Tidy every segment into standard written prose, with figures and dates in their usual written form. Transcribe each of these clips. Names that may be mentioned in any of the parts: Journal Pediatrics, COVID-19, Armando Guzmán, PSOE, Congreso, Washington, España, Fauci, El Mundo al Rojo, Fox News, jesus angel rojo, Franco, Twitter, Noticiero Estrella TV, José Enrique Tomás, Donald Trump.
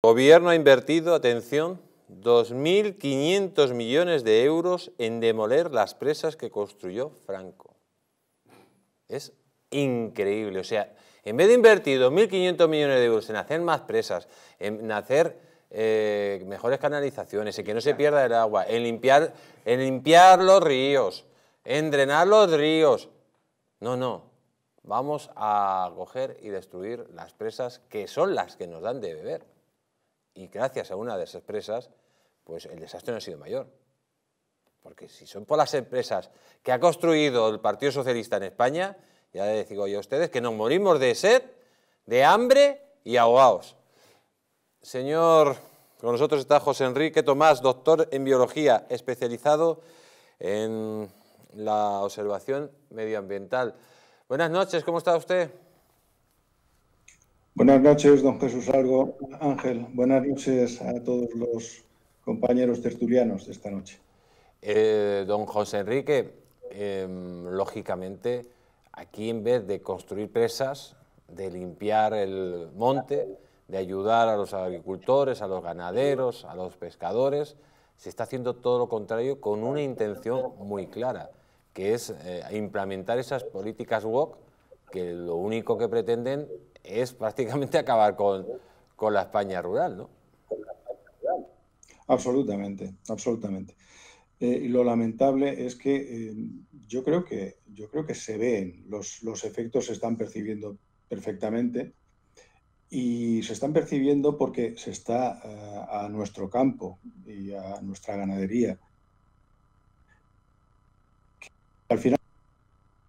El Gobierno ha invertido, atención, 2.500 millones de euros en demoler las presas que construyó Franco. Es increíble, o sea, en vez de invertir 2.500 millones de euros en hacer más presas, en hacer mejores canalizaciones, en que no se pierda el agua, en limpiar los ríos, en drenar los ríos, no, vamos a coger y destruir las presas que son las que nos dan de beber. Y gracias a una de esas presas, pues el desastre no ha sido mayor. Porque si son por las empresas que ha construido el Partido Socialista en España, ya les digo yo a ustedes que nos morimos de sed, de hambre y ahogados. Señor, con nosotros está José Enrique Tomás, doctor en biología, especializado en la observación medioambiental. Buenas noches, ¿cómo está usted? Buenas noches, don Jesús Ángel. Buenas noches a todos los compañeros tertulianos de esta noche. Don José Enrique, lógicamente, aquí en vez de construir presas, de limpiar el monte, de ayudar a los agricultores, a los ganaderos, a los pescadores, se está haciendo todo lo contrario con una intención muy clara, que es implementar esas políticas woke que lo único que pretenden es prácticamente acabar con la España rural, ¿no? Absolutamente, absolutamente. Y lo lamentable es que yo creo que se ven, los efectos se están percibiendo perfectamente y se están percibiendo porque se está a nuestro campo y a nuestra ganadería. Al final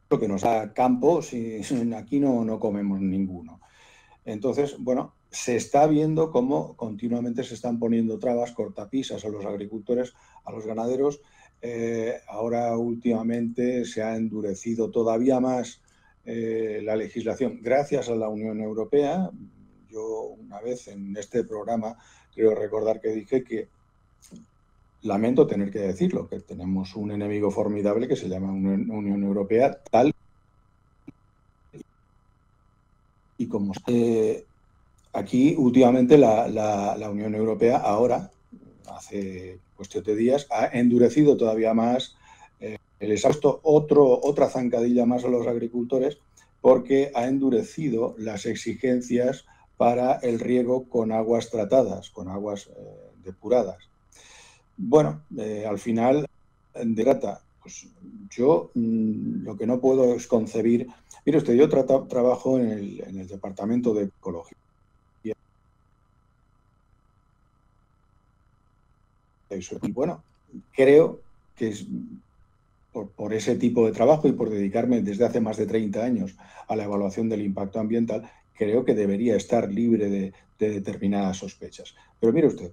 lo que nos da campo, si aquí no comemos ninguno. Entonces, bueno, se está viendo cómo continuamente se están poniendo trabas, cortapisas a los agricultores, a los ganaderos. Ahora últimamente se ha endurecido todavía más la legislación gracias a la Unión Europea. Yo una vez en este programa creo recordar que dije que, lamento tener que decirlo, que tenemos un enemigo formidable que se llama Unión Europea, tal y como aquí últimamente la Unión Europea ahora, hace cuestión de días, ha endurecido todavía más, les ha puesto otra zancadilla más a los agricultores porque ha endurecido las exigencias para el riego con aguas tratadas, con aguas depuradas. Bueno, al final, de trata, pues yo lo que no puedo es concebir. Mire usted, yo trabajo en el Departamento de Ecología y bueno, creo que es por ese tipo de trabajo y por dedicarme desde hace más de 30 años a la evaluación del impacto ambiental, creo que debería estar libre de determinadas sospechas. Pero mire usted,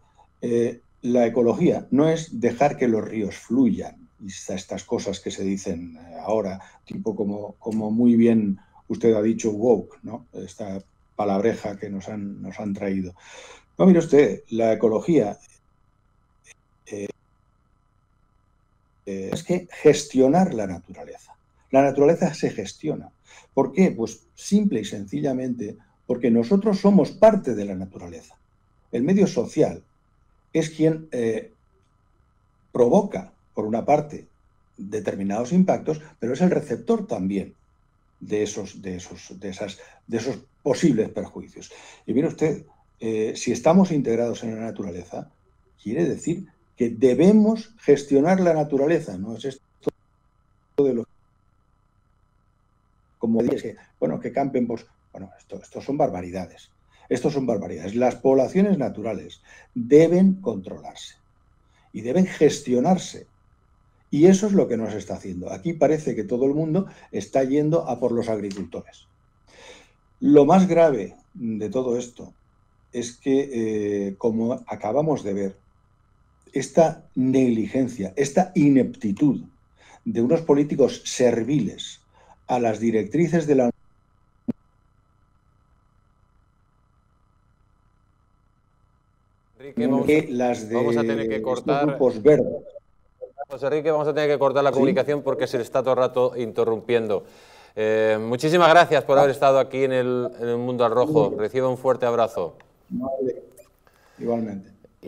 la ecología no es dejar que los ríos fluyan, y estas cosas que se dicen ahora, tipo como muy bien usted ha dicho, woke, ¿no? Esta palabreja que nos han traído. No, mire usted, la ecología es que gestionar la naturaleza. La naturaleza se gestiona. ¿Por qué? Pues simple y sencillamente porque nosotros somos parte de la naturaleza. El medio social es quien provoca, por una parte, determinados impactos, pero es el receptor también de esos posibles perjuicios. Y mire usted, si estamos integrados en la naturaleza, quiere decir que debemos gestionar la naturaleza, no es esto de los... Como dice, que, bueno, que campen, pues... Bueno, esto son barbaridades. Estos son barbaridades. Las poblaciones naturales deben controlarse y deben gestionarse. Y eso es lo que nos está haciendo. Aquí parece que todo el mundo está yendo a por los agricultores. Lo más grave de todo esto es que, como acabamos de ver, esta negligencia, esta ineptitud de unos políticos serviles a las directrices de la vamos a tener que cortar. José Enrique, vamos a tener que cortar la comunicación porque se le está todo el rato interrumpiendo. Muchísimas gracias por haber estado aquí en el Mundo al Rojo. Reciba un fuerte abrazo. Vale. Igualmente.